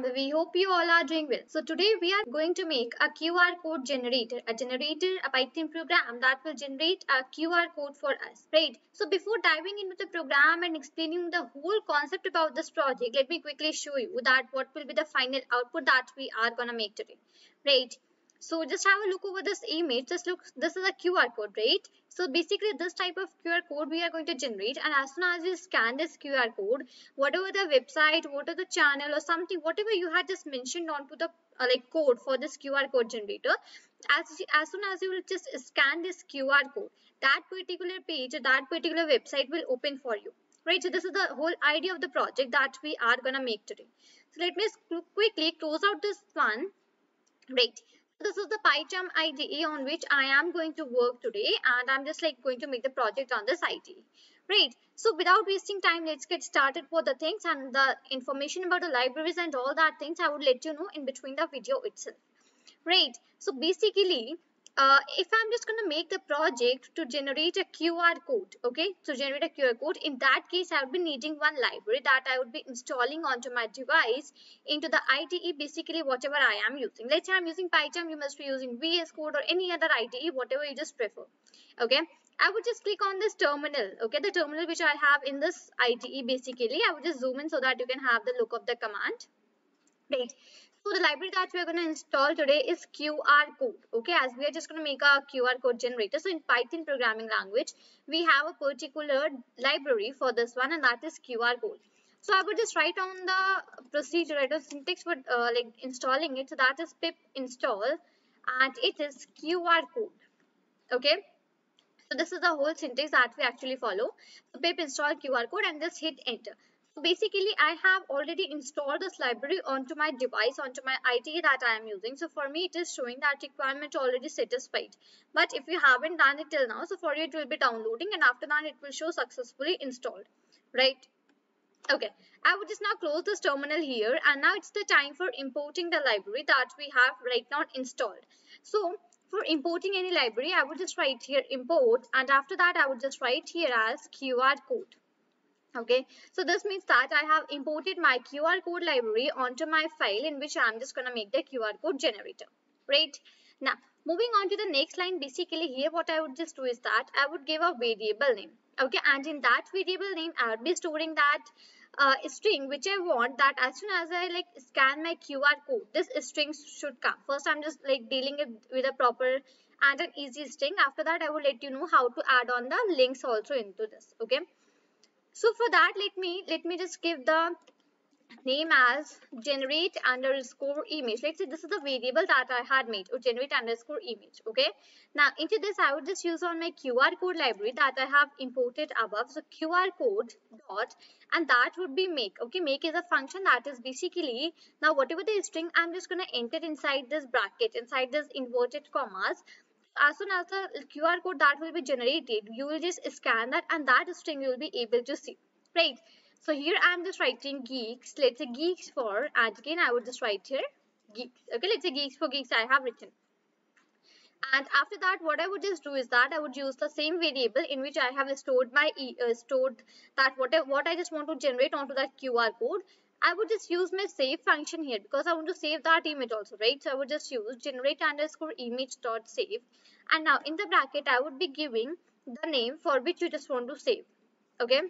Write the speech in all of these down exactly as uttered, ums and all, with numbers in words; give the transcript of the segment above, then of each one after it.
Python. We hope you all are doing well. So today we are going to make a Q R code generator, a generator, a Python program that will generate a Q R code for us, right? So before diving into the program and explaining the whole concept about this project, let me quickly show you that what will be the final output that we are gonna make today, right? So just have a look over this image. Just look, this is a Q R code, right? So basically this type of Q R code we are going to generate, and as soon as we scan this Q R code, whatever the website, whatever the channel or something, whatever you had just mentioned onto the uh, like code for this Q R code generator, as, as soon as you will just scan this Q R code, that particular page, that particular website will open for you. Right, so this is the whole idea of the project that we are going to make today. So let me quickly close out this one, right? This is the PyCharm I D E on which I am going to work today, and I'm just like going to make the project on this I D E. Right, so without wasting time, let's get started for the things, and the information about the libraries and all that things I would let you know in between the video itself. Right, so basically uh, if I'm just going to make the project to generate a Q R code, okay, to generate a Q R code, in that case I would be needing one library that I would be installing onto my device into the I D E, basically whatever I am using. Let's say I'm using PyCharm, you must be using V S Code or any other I D E, whatever you just prefer. Okay, I would just click on this terminal, okay, the terminal which I have in this I D E basically. I would just zoom in so that you can have the look of the command. Right. So the library that we are going to install today is Q R code, okay, as we are just going to make a Q R code generator. So in Python programming language, we have a particular library for this one, and that is Q R code. So I would just write on the procedure, I don't syntax for uh, like installing it. So that is pip install, and it is Q R code, okay. So this is the whole syntax that we actually follow. So pip install Q R code and just hit enter. So basically, I have already installed this library onto my device, onto my I D E that I am using. So for me, it is showing that requirement already satisfied. But if you haven't done it till now, so for you, it will be downloading, and after that, it will show successfully installed, right? Okay, I would just now close this terminal here, and now it's the time for importing the library that we have right now installed. So for importing any library, I would just write here import, and after that, I would just write here as Q R code. Okay, so this means that I have imported my Q R code library onto my file in which I'm just going to make the Q R code generator, right? Now, moving on to the next line, basically here what I would just do is that I would give a variable name, okay? And in that variable name, I would be storing that uh, string which I want, that as soon as I like scan my Q R code, this string should come. First, I'm just like dealing it with a proper and an easy string. After that, I will let you know how to add on the links also into this, okay? So for that, let me let me just give the name as generate underscore image. Let's say this is the variable that I had made, or generate underscore image. Okay. Now into this, I would just use on my Q R code library that I have imported above. So Q R code dot, and that would be make. Okay, make is a function that is basically, now whatever the string, I'm just gonna enter inside this bracket, inside this inverted commas. As soon as the Q R code that will be generated, you will just scan that, and that string you will be able to see, right? So here I am just writing geeks, let's say geeks for, and again I would just write here geeks, okay, let's say geeks for geeks I have written. And after that, what I would just do is that I would use the same variable in which I have stored my uh, stored that whatever what I just want to generate onto that Q R code. I would just use my save function here because I want to save that image also, right? So I would just use generate underscore image dot save, and now in the bracket I would be giving the name for which you just want to save. Okay,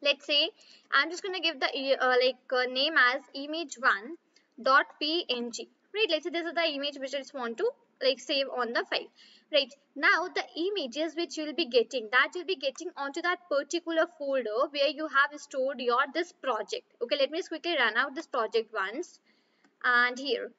let's say I'm just gonna give the uh, like uh, name as image one dot png, right? Let's say this is the image which I just want to like save on the file, right? Now the images which you will be getting, that you'll be getting onto that particular folder where you have stored your this project. Okay, let me just quickly run out this project once, and here,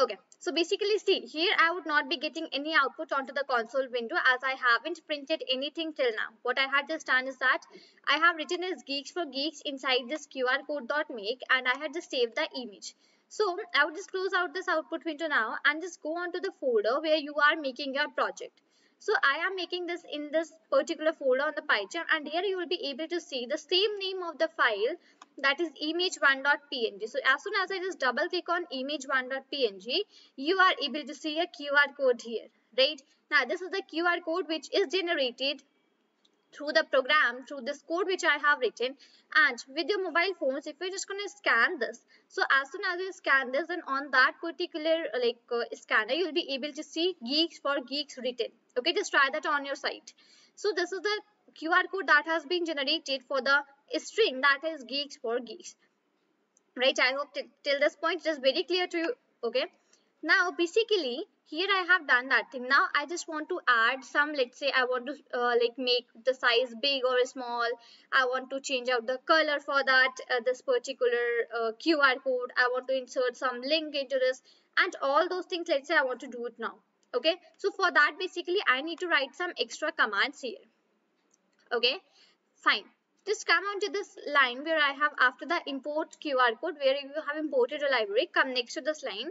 okay, so basically see here I would not be getting any output onto the console window as I haven't printed anything till now. What I had just done is that I have written as geeks for geeks inside this Q R code dot make, and I had just saved the image. So I would just close out this output window now and just go on to the folder where you are making your project. So I am making this in this particular folder on the PyCharm, and here you will be able to see the same name of the file, that is image one dot P N G. So as soon as I just double click on image one dot P N G, you are able to see a Q R code here, right? Now this is the Q R code which is generated through the program, through this code which I have written, and with your mobile phones, if you're just going to scan this, so as soon as you scan this, then on that particular like uh, scanner, you'll be able to see Geeks for Geeks written. Okay, just try that on your site. So this is the Q R code that has been generated for the string that is Geeks for Geeks. Right, I hope till this point it is very clear to you. Okay, now basically here I have done that thing. Now I just want to add some, let's say I want to uh, like make the size big or small. I want to change out the color for that, uh, this particular uh, Q R code. I want to insert some link into this and all those things. Let's say I want to do it now. Okay. So for that, basically I need to write some extra commands here. Okay, fine. Just come on to this line where I have after the import Q R code, where you have imported a library, come next to this line.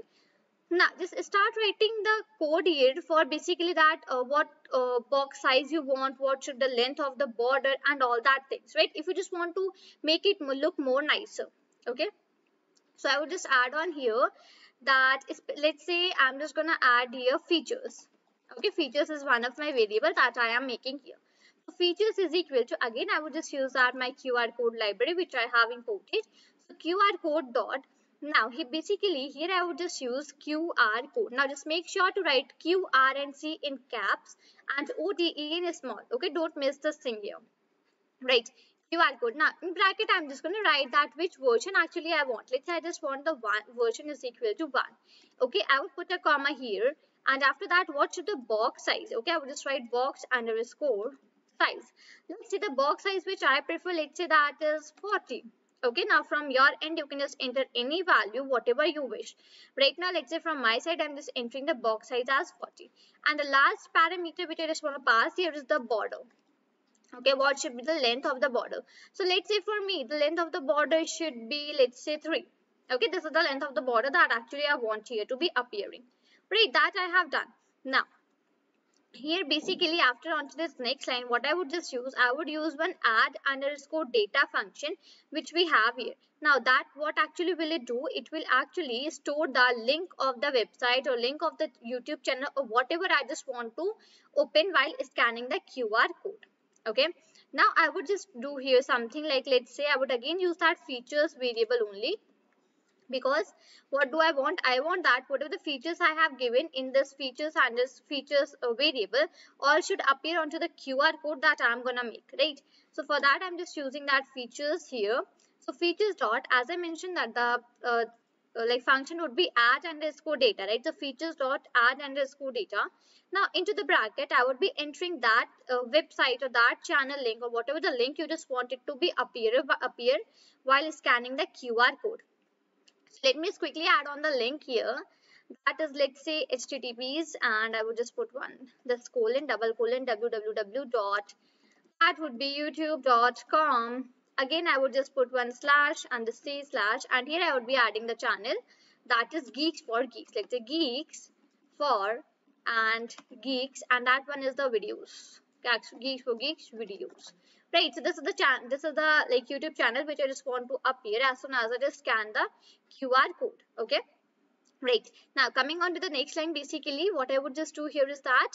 Now just start writing the code here for basically that uh, what uh, box size you want, what should the length of the border and all that things, right? If you just want to make it look more nicer. Okay, so I would just add on here that is, let's say I'm just gonna add here features. Okay, features is one of my variable that I am making here. So features is equal to, again I would just use that my Q R code library which I have imported. So Q R code dot. Now he basically here I would just use Q R code. Now just make sure to write Q R and C in caps and O D E in small. Okay, don't miss this thing here. Right, Q R code. Now in bracket I'm just going to write that which version actually I want. Let's say I just want the one version is equal to one. Okay, I would put a comma here and after that what should the box size. Okay, I would just write box underscore size. Let's see the box size which I prefer. Let's say that is forty. Okay, now from your end you can just enter any value whatever you wish. Right now let's say from my side I'm just entering the box size as forty, and the last parameter which I just want to pass here is the border. Okay, what should be the length of the border? So let's say for me the length of the border should be, let's say three. Okay, this is the length of the border that actually I want here to be appearing. Right, that I have done. Now here basically after onto this next line what I would just use, I would use one add underscore data function which we have here. Now that what actually will it do, it will actually store the link of the website or link of the YouTube channel or whatever I just want to open while scanning the Q R code. Okay, now I would just do here something like, let's say I would again use that features variable only. Because what do I want? I want that whatever the features I have given in this features and this features variable all should appear onto the Q R code that I'm gonna make, right? So for that I'm just using that features here. So features dot, as I mentioned that the uh, like function would be add underscore data, right? So features dot add underscore data. Now into the bracket I would be entering that uh, website or that channel link or whatever the link you just want it to be appear appear while scanning the Q R code. So let me just quickly add on the link here that is, let's say H T T P S, and I would just put one this colon double colon www dot, that would be youtube dot com. Again I would just put one slash and the c slash, and here I would be adding the channel that is Geeks for Geeks, like the Geeks for and Geeks, and that one is the videos, Geeks for Geeks videos. Right, so this is the channel, this is the like YouTube channel which I just want to appear as soon as I just scan the Q R code. Okay, right, now coming on to the next line, basically what I would just do here is that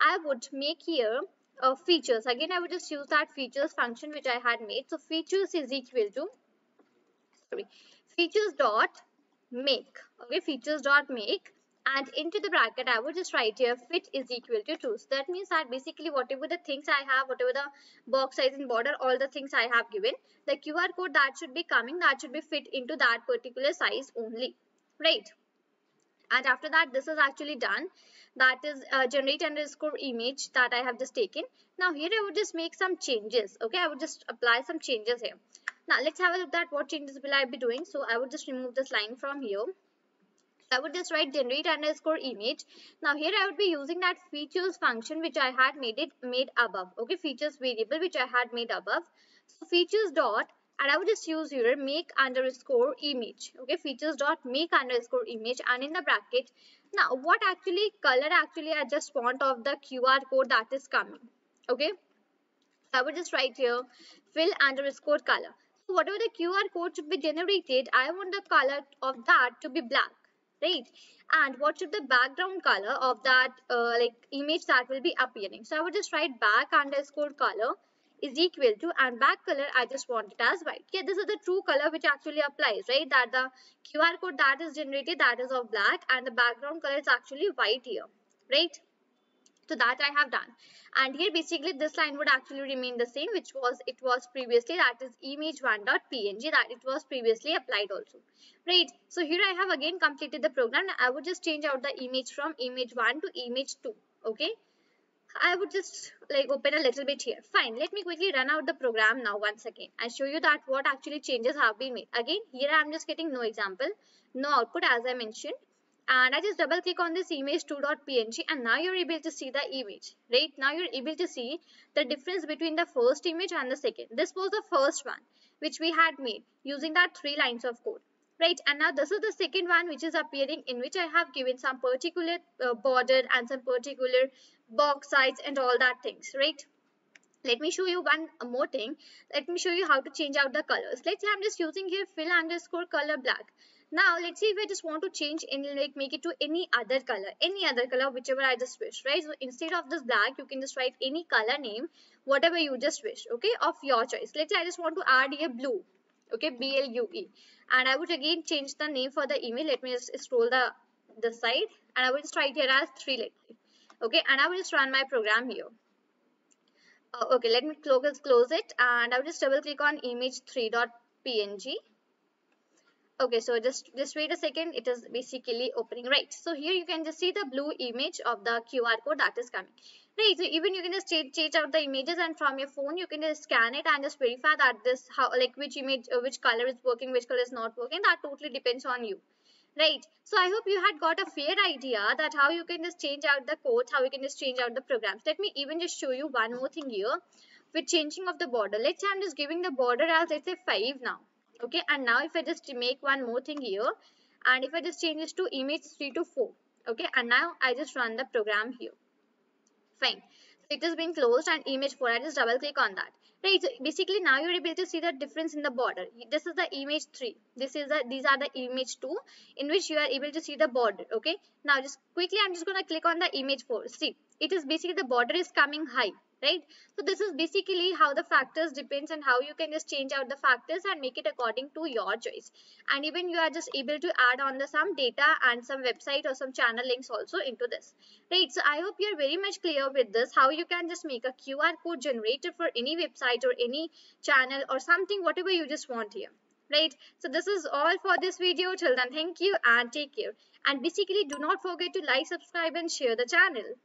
I would make here uh, features. Again I would just use that features function which I had made. So features is equal to sorry features dot make. Okay, features dot make, and into the bracket I would just write here fit is equal to two. So that means that basically whatever the things I have, whatever the box size and border, all the things I have given, the Q R code that should be coming, that should be fit into that particular size only, right? And after that this is actually done, that is uh, generate underscore image that I have just taken. Now here I would just make some changes. Okay, I would just apply some changes here. Now let's have a look at what changes will I be doing. So I would just remove this line from here. I would just write generate underscore image. Now here I would be using that features function which I had made it made above. Okay, features variable which I had made above. So features dot, and I would just use here make underscore image. Okay, features dot make underscore image, and in the bracket now what actually color actually I just want of the Q R code that is coming. Okay, so I would just write here fill underscore color. So whatever the Q R code should be generated, I want the color of that to be black. Right, and what should the background color of that uh, like image that will be appearing? So I would just write back underscore color is equal to, and back color I just want it as white. Okay, this is the true color which actually applies, right? That the Q R code that is generated, that is of black, and the background color is actually white here, right? So that I have done. And here basically this line would actually remain the same, which was it was previously, that is image one dot P N G, that it was previously applied also, right? So here I have again completed the program. I would just change out the image from image one to image two. Okay, I would just like open a little bit here. Fine, let me quickly run out the program now once again and show you that what actually changes have been made. Again, here I am just getting no example, no output as I mentioned. And I just double click on this image two dot P N G, and now you're able to see the image, right? Now you're able to see the difference between the first image and the second. This was the first one which we had made using that three lines of code, right? And now this is the second one which is appearing, in which I have given some particular uh, border and some particular box size and all that things, right? Let me show you one more thing. Let me show you how to change out the colors. Let's say I'm just using here fill underscore color black. Now let's see if I just want to change and like make it to any other color, any other color, whichever I just wish, right? So instead of this black, you can just write any color name, whatever you just wish, okay, of your choice. Let's say I just want to add here blue, okay, B L U E, and I would again change the name for the email. Let me just scroll the the side, and I will just write here as three letters, okay, and I will just run my program here. Uh, okay, let me close close it, and I will just double click on image three dot P N G. Okay, so just just wait a second. It is basically opening, right? So here you can just see the blue image of the Q R code that is coming, right? So even you can just change, change out the images, and from your phone you can just scan it and just verify that this how like which image, uh, which color is working, which color is not working. That totally depends on you, right? So I hope you had got a fair idea that how you can just change out the codes, how you can just change out the programs. Let me even just show you one more thing here with changing of the border. Let's say I'm just giving the border as, let's say, five now. Okay, and now if I just make one more thing here, and if I just change this to image three to four, okay, and now I just run the program here. Fine, so it has been closed, and image four, I just double click on that, right? So basically now you're able to see the difference in the border. This is the image three, this is the these are the image two, in which you are able to see the border. Okay, now just quickly I'm just going to click on the image four. See, it is basically the border is coming high, right? So this is basically how the factors depends, and how you can just change out the factors and make it according to your choice. And even you are just able to add on the some data and some website or some channel links also into this, right? So I hope you're very much clear with this, how you can just make a Q R code generator for any website or any channel or something, whatever you just want here, right? So this is all for this video. Till then, thank you and take care. And basically do not forget to like, subscribe and share the channel.